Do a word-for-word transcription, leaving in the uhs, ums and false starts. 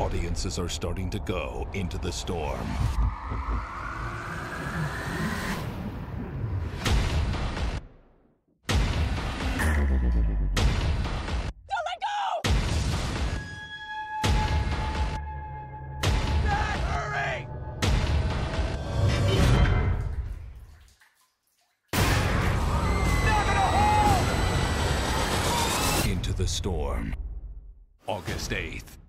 Audiences are starting to go into the storm. The Storm, August eighth.